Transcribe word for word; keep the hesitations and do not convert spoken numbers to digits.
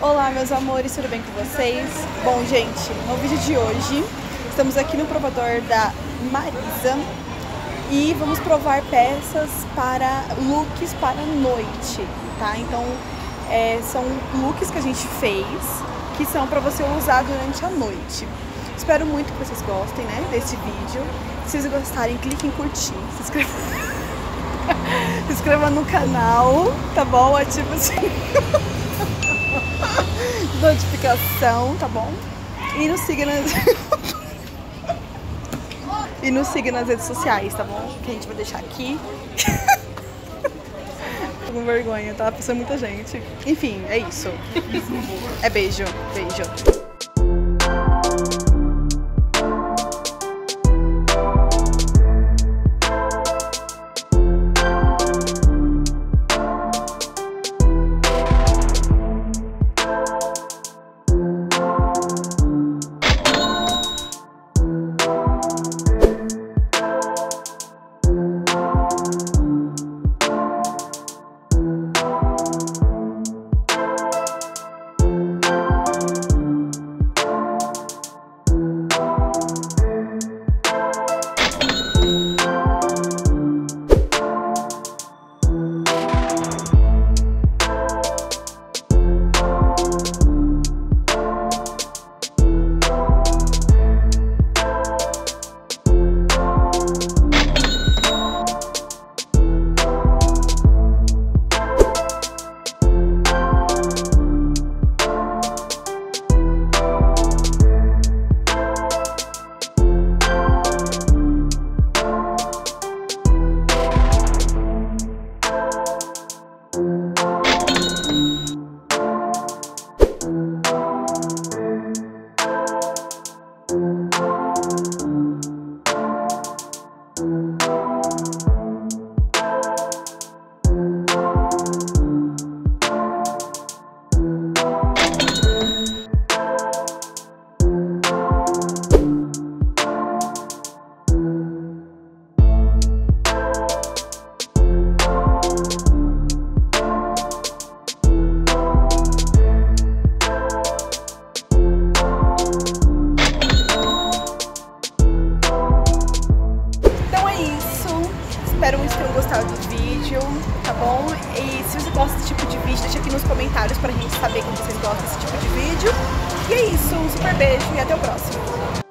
Olá, meus amores, tudo bem com vocês? Bom, gente, no vídeo de hoje estamos aqui no provador da Marisa e vamos provar peças para looks para noite, tá? Então, é, são looks que a gente fez que são para você usar durante a noite. Espero muito que vocês gostem, né, desse vídeo. Se vocês gostarem, cliquem em curtir, se inscreva, se inscreva no canal, tá bom? Ativa o sininho. Notificação, tá bom? E nos siga nas... e nos siga nas redes sociais, tá bom? Que a gente vai deixar aqui. Tô com vergonha, tá? Passou muita gente. Enfim, é isso. É beijo, beijo. Espero muito que tenham gostado do vídeo, tá bom? E se você gosta desse tipo de vídeo, deixa aqui nos comentários pra gente saber como vocês gostam desse tipo de vídeo. E é isso, um super beijo e até o próximo.